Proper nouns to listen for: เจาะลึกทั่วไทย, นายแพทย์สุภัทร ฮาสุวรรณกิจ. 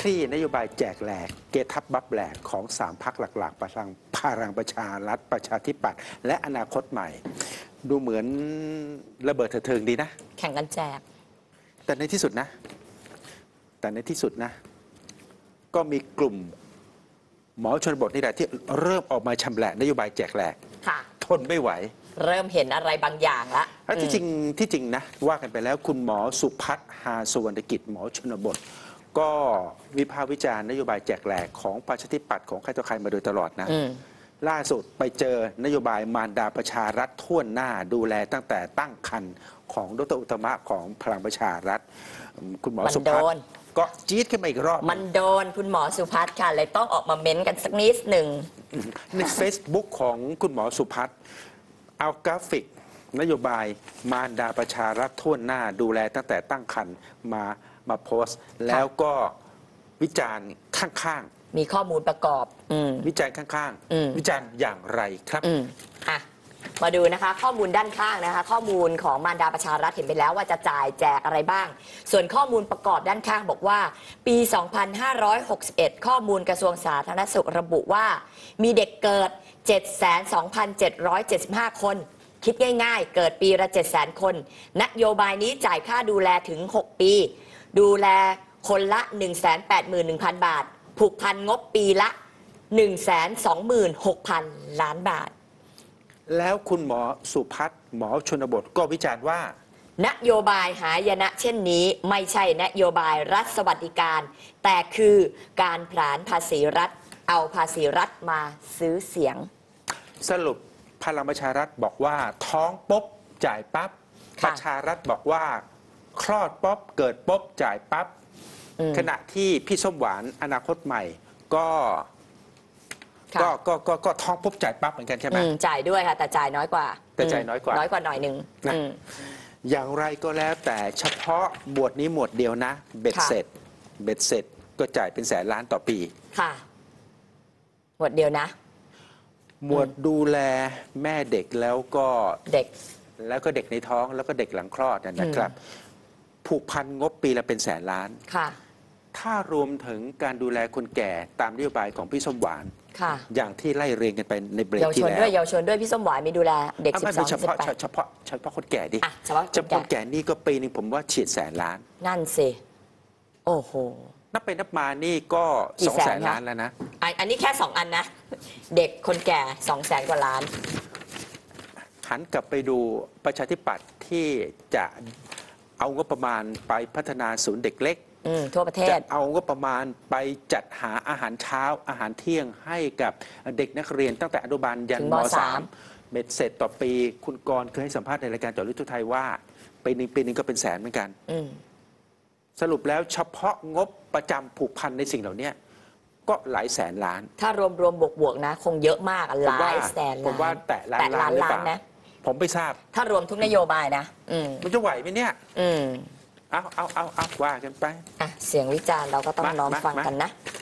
คลี่นโยบายแจกแหลกเกทับบับแหลกของ3พรรคหลักๆพลังประชารัฐประชาธิปัตย์และอนาคตใหม่ดูเหมือนระเบิดเถิงดีนะแข่งกันแจกแต่ในที่สุดนะก็มีกลุ่มหมอชนบทนี่แหละที่เริ่มออกมาชำแหละนโยบายแจกแหลกทนไม่ไหวเริ่มเห็นอะไรบางอย่างละที่จริงนะว่ากันไปแล้วคุณหมอสุพัฒน์หาสุวรรณกิจหมอชนบทก็วิพากษ์วิจารณ์นโยบายแจกแหลกของประชาธิปัตย์ของใครต่อใครมาโดยตลอดนะล่าสุดไปเจอนโยบายมารดาประชารัฐท่วนหน้าดูแลตั้งแต่ตั้งครรภ์ของดร.อุตตมะของพลังประชารัฐคุณหมอสุพัฒน์ก็จี๊ดขึ้นมาอีกรอบมันโดนคุณหมอสุพัฒน์ค่ะเลยต้องออกมาเม้นกันสักนิดหนึ่งในเฟซบุ๊กของคุณหมอสุพัฒน์เอากราฟิกนโยบายมารดาประชารัฐท่วนหน้าดูแลตั้งแต่ตั้งครรภ์มาโพสต์แล้วก็วิจารณ์ข้างๆมีข้อมูลประกอบวิจารณ์ข้างๆวิจารณ์อย่างไรครับมาดูนะคะข้อมูลด้านข้างนะคะข้อมูลของมารดาประชารัฐเห็นไปแล้วว่าจะจ่ายแจกอะไรบ้างส่วนข้อมูลประกอบด้านข้างบอกว่าปี2561ข้อมูลกระทรวงสาธารณสุขระบุว่ามีเด็กเกิด 72,775 คนคิดง่ายๆเกิดปีละ 700,000 คนนโยบายนี้จ่ายค่าดูแลถึง6ปีดูแลคนละ 181,000 บาทผูกพันงบปีละ 126,000 ล้านบาทแล้วคุณหมอสุพัฒน์หมอชนบทก็วิจารณ์ว่านโยบายหายนะเช่นนี้ไม่ใช่นโยบายรัฐสวัสดิการแต่คือการผลาญภาษีรัฐเอาภาษีรัฐมาซื้อเสียงสรุปพลังประชารัฐบอกว่าท้องป๊อบจ่ายปั๊บประชารัฐบอกว่าคลอดป๊อบเกิดป๊อบจ่ายปั๊บขณะที่พี่ส้มหวานอนาคตใหม่ก็ท้องปุ๊บจ่ายปั๊บเหมือนกันใช่ไหมจ่ายด้วยค่ะแต่จ่ายน้อยกว่าหน่อยหนึ่งนะอย่างไรก็แล้วแต่เฉพาะหมวดนี้หมวดเดียวนะเบ็ดเสร็จก็จ่ายเป็นแสนล้านต่อปีค่ะหมวดเดียวนะหมวดดูแลแม่เด็กแล้วก็เด็กในท้องแล้วก็เด็กหลังคลอดนะครับผูกพันงบปีละเป็นแสนล้านค่ะถ้ารวมถึงการดูแลคนแก่ตามนโยบายของพี่ส้มหวานอย่างที่ไล่เรียงกันไปในเบรกที่แล้วเยาวชนด้วยพี่ส้มหวานมีดูแลเด็ก12 18เฉพาะคนแก่ดิจำนวนคนแก่นี่ก็ปีนึงผมว่าเฉียดแสนล้านนั่นสิโอ้โหนับไปนับมานี่ก็200,000 ล้านแล้วนะอันนี้แค่2อันนะเด็กคนแก่200,000 กว่าล้านหันกลับไปดูประชาธิปัตย์ที่จะเอางบประมาณไปพัฒนาศูนย์เด็กเล็กทั่วประเทศเอางบประมาณไปจัดหาอาหารเช้าอาหารเที่ยงให้กับเด็กนักเรียนตั้งแต่อนุบาลยันม .3 เบ็ดเสร็จต่อปีคุณกรเคยให้สัมภาษณ์ในรายการเจาะลึกทั่วไทยว่าปีนึงก็เป็นแสนเหมือนกันสรุปแล้วเฉพาะงบประจำผูกพันในสิ่งเหล่านี้ก็หลายแสนล้านถ้ารวมๆบวกๆนะคงเยอะมากหลายแสนล้านผมว่าแต่ล้านนะผมไม่ทราบถ้ารวมทุกนโยบายนะมันจะไหวไหมเนี่ยเอาว่ากันไปเสียงวิจารณ์เราก็ต้องน้อมฟังกันนะ